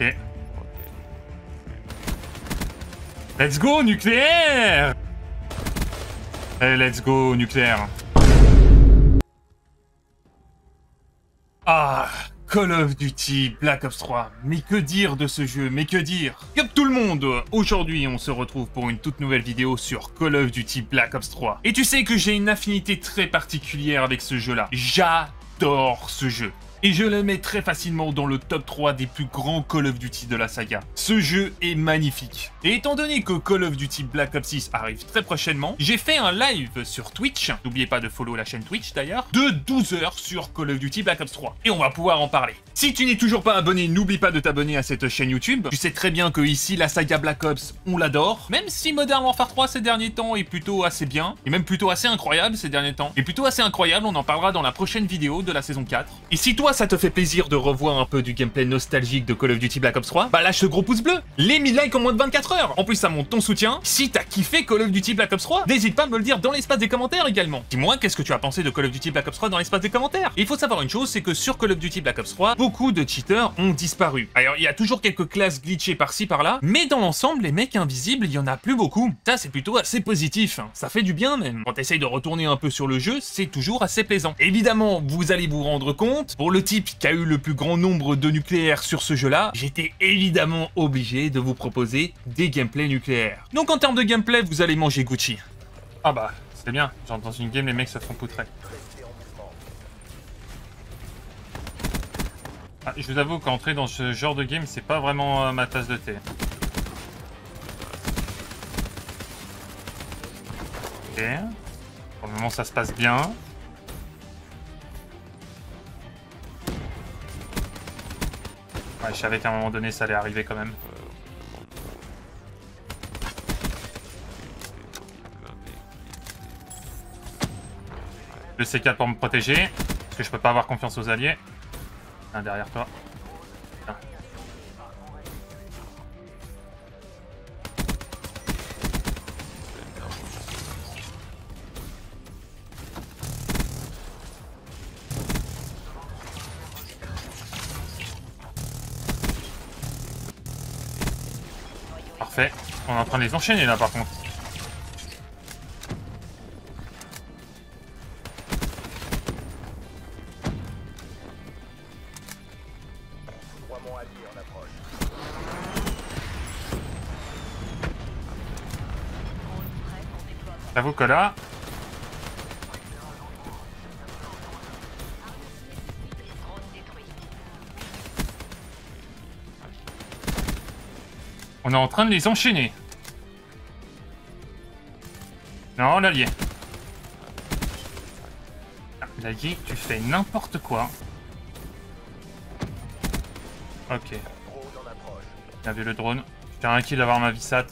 Ok. Let's go nucléaire! Allez, let's go nucléaire. Ah, Call of Duty Black Ops 3. Mais que dire de ce jeu, mais que dire? Comme tout le monde, aujourd'hui on se retrouve pour une toute nouvelle vidéo sur Call of Duty Black Ops 3. Et tu sais que j'ai une affinité très particulière avec ce jeu-là. J'adore ce jeu. Et je le mets très facilement dans le top 3 des plus grands Call of Duty de la saga. Ce jeu est magnifique. Et étant donné que Call of Duty Black Ops 6 arrive très prochainement, j'ai fait un live sur Twitch, n'oubliez pas de follow la chaîne Twitch d'ailleurs, de 12 h sur Call of Duty Black Ops 3. Et on va pouvoir en parler. Si tu n'es toujours pas abonné, n'oublie pas de t'abonner à cette chaîne YouTube. Tu sais très bien que ici, la saga Black Ops, on l'adore. Même si Modern Warfare 3 ces derniers temps est plutôt assez bien, et même plutôt assez incroyable ces derniers temps. Et plutôt assez incroyable, on en parlera dans la prochaine vidéo de la saison 4. Et si toi, ça te fait plaisir de revoir un peu du gameplay nostalgique de Call of Duty Black Ops 3, bah lâche ce gros pouce bleu, les 1000 likes en moins de 24 heures. En plus, ça montre ton soutien. Si t'as kiffé Call of Duty Black Ops 3, n'hésite pas à me le dire dans l'espace des commentaires également. Dis-moi, qu'est-ce que tu as pensé de Call of Duty Black Ops 3 dans l'espace des commentaires? Il faut savoir une chose, c'est que sur Call of Duty Black Ops 3, beaucoup de cheaters ont disparu. Alors, il y a toujours quelques classes glitchées par-ci, par-là, mais dans l'ensemble, les mecs invisibles, il y en a plus beaucoup. Ça, c'est plutôt assez positif. Ça fait du bien même. Quand t'essayes de retourner un peu sur le jeu, c'est toujours assez plaisant. Évidemment, vous allez vous rendre compte, pour le type qui a eu le plus grand nombre de nucléaires sur ce jeu-là, j'étais évidemment obligé de vous proposer des gameplays nucléaires. Donc en termes de gameplay, vous allez manger Gucci. Ah bah, c'est bien, genre dans une game, les mecs se font poutrer. Ah, je vous avoue qu'entrer dans ce genre de game, c'est pas vraiment ma tasse de thé. Ok. Pour le moment, ça se passe bien. Ouais, je savais qu'à un moment donné, ça allait arriver quand même. Le C4 pour me protéger, parce que je peux pas avoir confiance aux alliés. Un derrière toi. Tiens. Parfait, on est en train de les enchaîner là par contre. J'avoue que là... on est en train de les enchaîner. Non, l'allié. L'allié, tu fais n'importe quoi. Ok. Bien vu le drone. J'ai un kill d'avoir ma visat.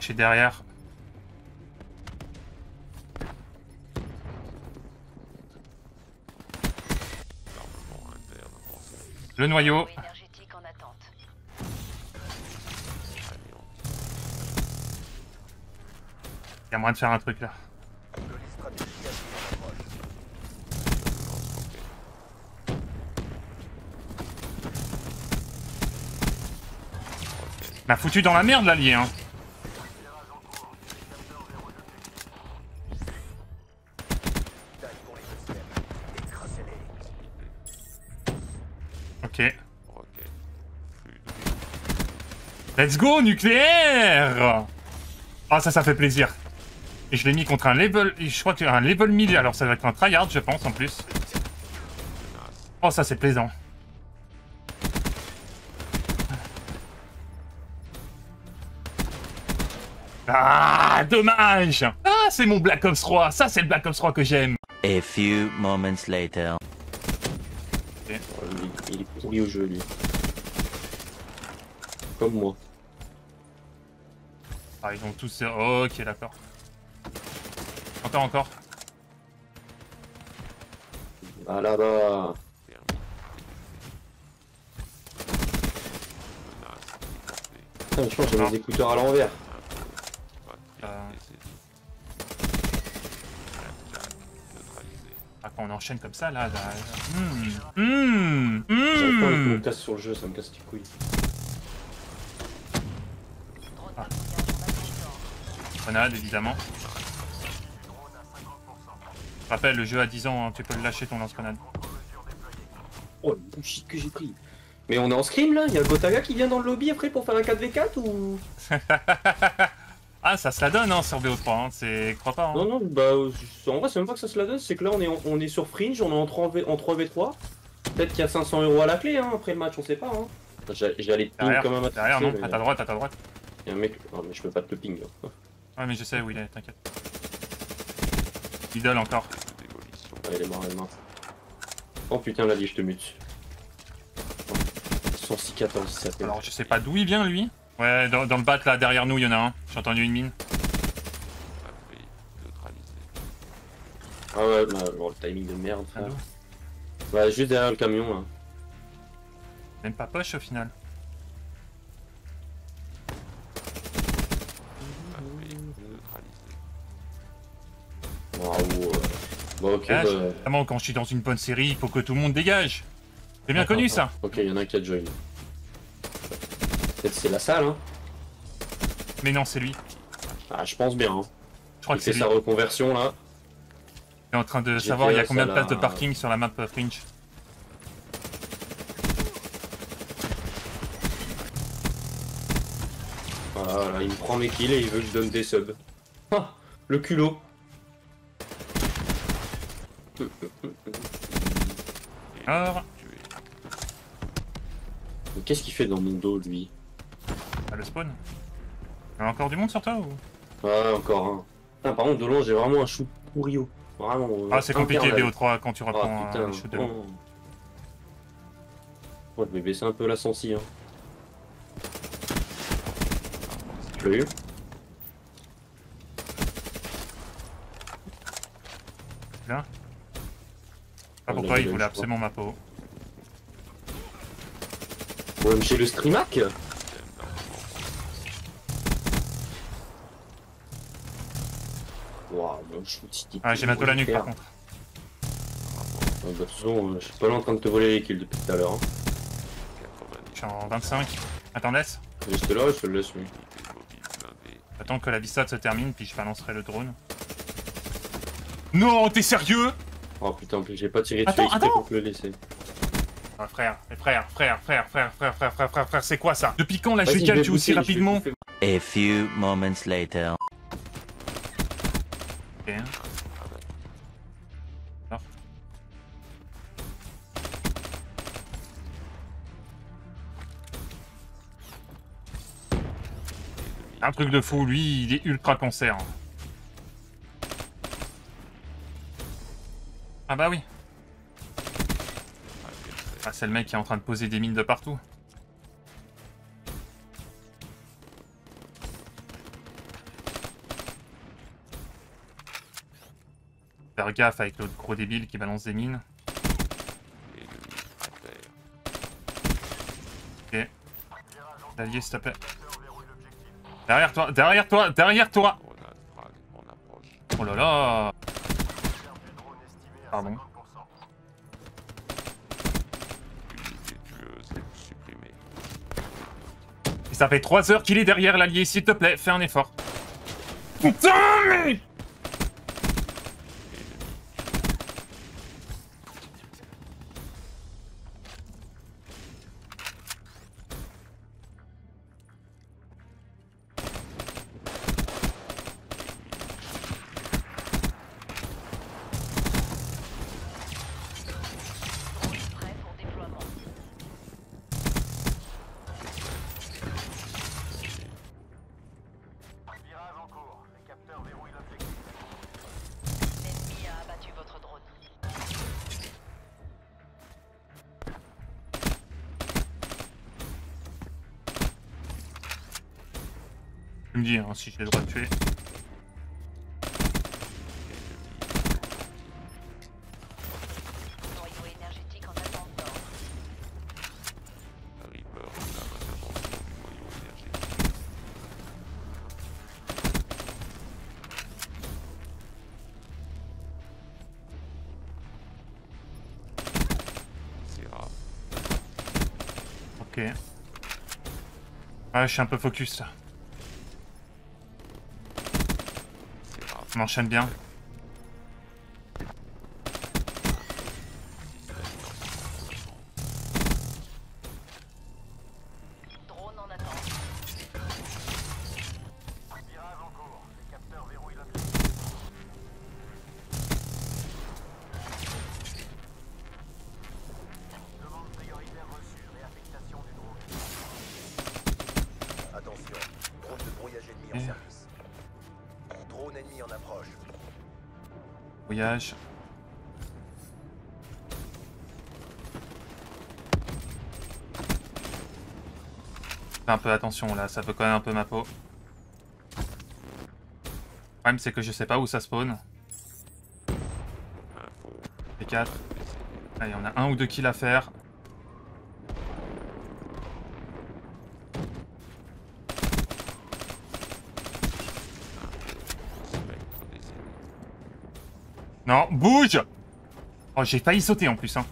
Je suis derrière. Le noyau. Il y a moyen de faire un truc là. M'a foutu dans la merde l'allié hein. Ok. Let's go nucléaire. Ah oh, ça fait plaisir. Et je l'ai mis contre un level, je crois que un level 1000, alors ça va être un tryhard je pense en plus. Oh ça c'est plaisant. Ah, dommage! Ah, c'est mon Black Ops 3. Ça, c'est le Black Ops 3 que j'aime. A few moments later. Okay. Il est pourri au jeu, lui. Comme moi. Ah, ils ont tous... oh, ok, d'accord. Encore, encore. Ah là-bas. Putain, je pense que j'ai mes écouteurs à l'envers. quand on enchaîne comme ça, là... Je me casse sur le jeu, ça me casse les couilles. Ah. Grenade, évidemment. Je rappelle, le jeu à 10 ans, hein, tu peux le lâcher ton lance-grenade. Oh, le shit que j'ai pris. Mais on est en scrim, là? Il y a le Gotaga qui vient dans le lobby après pour faire un 4v4 ou... Ah, ça se la donne hein, sur BO3, hein. C'est... crois pas. Hein. Non, non, bah en vrai, c'est même pas que ça se la donne, c'est que là on est sur Fringe, on est en 3v3. Peut-être qu'il y a 500 € à la clé hein, après le match, on sait pas. Hein. J'allais ping quand même à ta derrière, non, mais... à ta droite, à ta droite. Il y a un mec, non, mais je peux pas te ping. Hein. Ouais, mais je sais où il est, t'inquiète. Idole encore. Ah, il est mort, il est mort. Oh putain, là, je te mute. 106-14, ça fait. Alors, je sais pas d'où il vient lui. Ouais, dans le bat là, derrière nous, il y en a un. J'ai entendu une mine. Ah ouais, bah, bon, le timing de merde. Là. Bah, juste derrière le camion là. Même pas poche au final. Waouh. Bon, ok. Bah... Vraiment, quand je suis dans une bonne série, il faut que tout le monde dégage. C'est bien connu ça. Ok, il y en a un qui a join. Peut-être c'est la salle, hein. Mais non, c'est lui. Ah, je pense bien. Hein. Je crois que c'est sa reconversion, là. Il est en train de savoir il y a combien de places de parking sur la map Fringe. Voilà, il me prend mes kills et il veut que je donne des subs. Ah, le culot. Alors... Mais qu'est-ce qu'il fait dans mon dos, lui? Ah, le spawn. Il y a encore du monde sur toi ou... Ouais, encore un. Putain, par contre, de loin, j'ai vraiment un shoot pourrio. Vraiment. Ah, c'est compliqué, BO3, quand tu reprends un shoot de loin. Oh, je vais baisser un peu la sensi. Hein. Je l'ai eu. Là. Ah, pourquoi il voulait absolument ma peau. Ouais, chez le streamac. Waouh, ah, j'ai bientôt la nuque par contre. Ah, bah, façon, je suis pas là en train de te voler les kills depuis tout à l'heure. Hein. Je suis en 25. Attends, laisse. Juste là, je te le laisse. Oui. Attends que la bissade se termine, puis je balancerai le drone. Non, t'es sérieux? Oh putain, j'ai pas tiré dessus exprès pour te le laisser. Ah, frère, c'est quoi ça? Depuis quand la GK tue aussi rapidement? A few moments later. Ok. Ah. Un truc de fou, lui, il est ultra cancer. Ah bah oui. Ah, c'est le mec qui est en train de poser des mines de partout. Faire gaffe avec l'autre gros débile qui balance des mines. Ok. Allié, s'il te plaît. Derrière toi, derrière toi, derrière toi. Oh là là. Pardon. Ça fait 3 heures qu'il est derrière l'allié, s'il te plaît, fais un effort. Putain, mais... Tu me dis hein, si j'ai le droit de tuer. Ok. Ouais, je suis un peu focus là. On enchaîne bien. Voyage. Fais un peu attention là, ça peut quand même un peu ma peau. Le problème c'est que je sais pas où ça spawn. P4. Allez, on a un ou deux kills à faire. Non, bouge! Oh, j'ai failli sauter en plus, hein.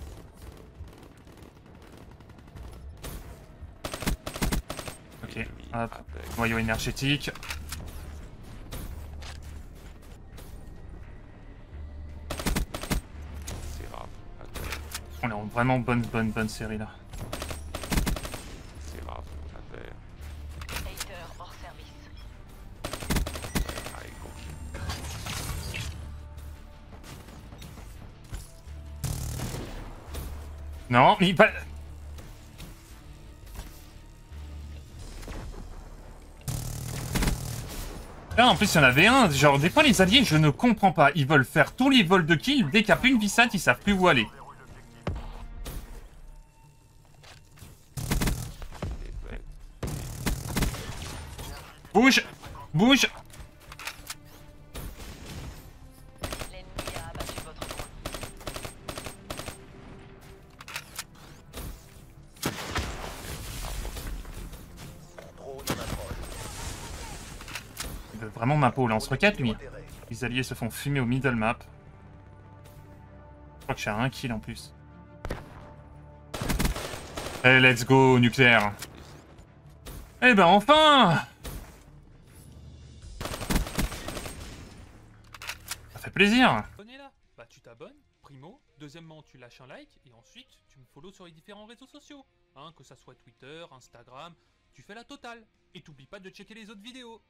Ok, hop, noyau énergétique. On est en vraiment bonne série, là. Non, mais pas... Là, en plus, il y en avait un. Genre, des fois, les alliés, je ne comprends pas. Ils veulent faire tous les vols de kill. Dès qu'il n'y a plus une vissate, ils savent plus où aller. Bouge! Bouge! Vraiment ma peau, lance-roquette lui. Les alliés se font fumer au middle map. Je crois que j'ai un kill en plus. Hey, let's go, nucléaire. Eh ben enfin! Ça fait plaisir. On est là. Bah tu t'abonnes, primo. Deuxièmement, tu lâches un like et ensuite tu me follows sur les différents réseaux sociaux. Hein, que ça soit Twitter, Instagram, tu fais la totale. Et t'oublies pas de checker les autres vidéos.